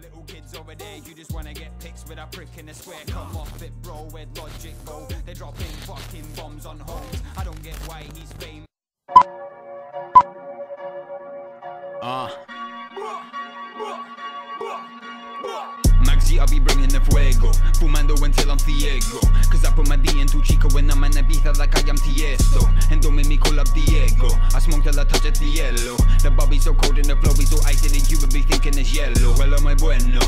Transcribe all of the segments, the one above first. Little kids over there, you just wanna get pics with a prick in the square. Come off it, bro, where'd logic go? They're dropping fucking bombs on homes. I don't get why he's famous. Maxi, I'll be bringing the fuego, fumando until I'm Diego. Cause I put my D into Chico when I'm in Ibiza like I am Tiesto. And don't make me call up Diego, I smoke till I touch the cielo. The bobby's so cold and the flow is so icy that you would be thinking it's yellow. Well, am I bueno?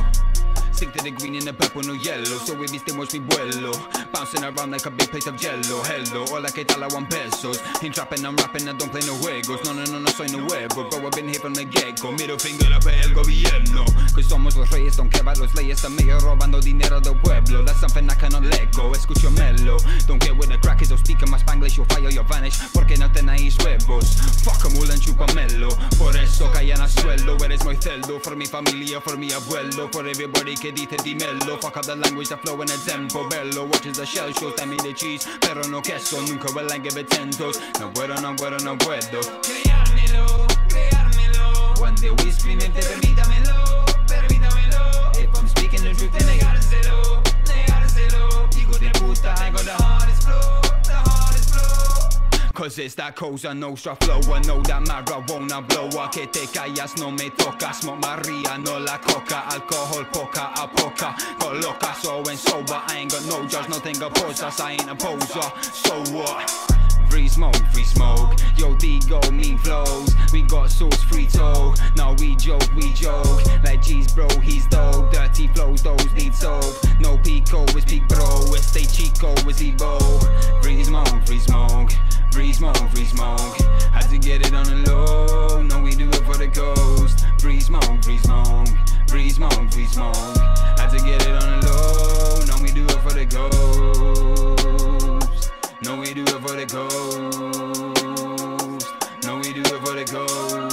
Stick to the green and the purple, no yellow. So if you still watch me vuelo, bouncing around like a big plate of jello. Hello, hola, que tal, I want pesos. Ain't trapping, I'm rapping, I don't play no juegos. No, no, no, no soy nuevo, bro, I've been here from the get-go. Middle finger up el gobierno. Que somos los reyes, don't care about los leyes. También robando dinero del pueblo. That's something I cannot let go, escucho mello. Don't care where the crack is, I'll speak in my Spanglish. You'll fire, you'll vanish, porque no tenéis huevos. Fuck a mula, enchúpamelo. Por eso callan al suelo, eres muy celdo. For mi familia, for mi abuelo, for everybody que dice dimelo. Fuck up the language, the flow and the tempo. Bello watches the shell shows, time in the cheese, pero no queso. Nunca voy a give it 10 toes. No puedo, no puedo, no puedo creármelo, creármelo. One day we scream it, permítamelo, permítamelo. If I'm speaking the truth, then negárselo, negárselo. Hijo de puta, I got the hardest flow, the hardest flow. Cause it's that cosa nostra flow. I know that marijuana blower. Que te callas, no me tocas. Smoke Maria, no la coca. Alcohol poca a poca. Got loca, so and sober. I ain't got no judge, nothing oppose us. I ain't a poser, so what? Free smoke, free smoke. Yo, Diego, mean flows. We got sauce, free toe. Now we joke, like G's bro, he's dope. Dirty flows, those need soap. No pico, it's peak bro. Este chico, it's Evo. Free smoke, free smoke. Free smoke, free smoke. Had to get it on the low. No, we do it for the ghost. Free smoke, free smoke. Free smoke, free smoke. Had to get it on the low. No, we do it for the ghost. No, we do it for the ghost. No, we do it for the ghost.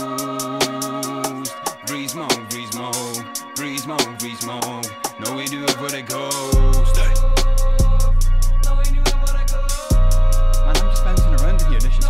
Free smoke, free smoke. Free smoke, free smoke. No, we do it for the ghost. No, we do it for the ghost. Man, I'm just bouncing around in here.